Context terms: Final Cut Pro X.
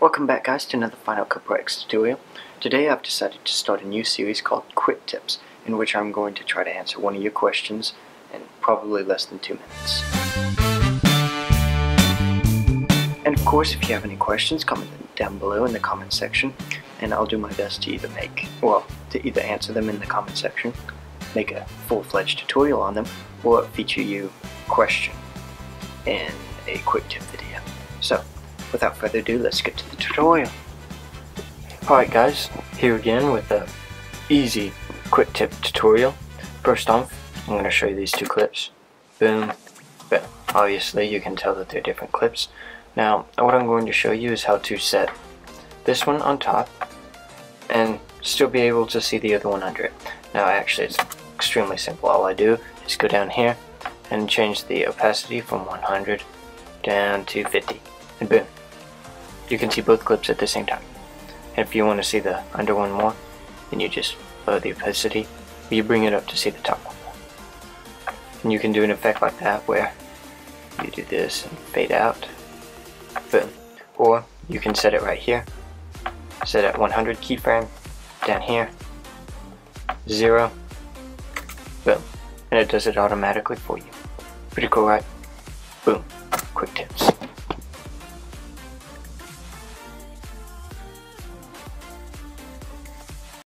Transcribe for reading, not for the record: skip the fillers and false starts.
Welcome back guys to another Final Cut Pro X tutorial. Today I've decided to start a new series called Quick Tips, in which I'm going to try to answer one of your questions in probably less than 2 minutes. And of course, if you have any questions, comment them down below in the comment section, and I'll do my best to either answer them in the comment section, make a full-fledged tutorial on them, or feature your question in a quick tip video. So, without further ado, let's get to the tutorial. Alright guys, here again with an easy quick tip tutorial. First off, I'm going to show you these two clips. Boom, boom. Obviously you can tell that they're different clips. Now what I'm going to show you is how to set this one on top and still be able to see the other one under it. Now actually it's extremely simple. All I do is go down here and change the opacity from 100 down to 50. And boom. You can see both clips at the same time. And if you want to see the under one more, then you just lower the opacity, or you bring it up to see the top one. And you can do an effect like that where you do this and fade out. Boom. Or you can set it right here. Set at 100 keyframe, down here, 0, boom. And it does it automatically for you. Pretty cool, right? Boom. Quick tips.